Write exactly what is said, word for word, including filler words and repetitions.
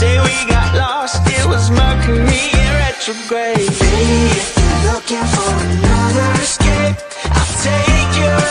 say we got lost, it was Mercury in retrograde. Baby, if you're looking for another escape, I'll take you.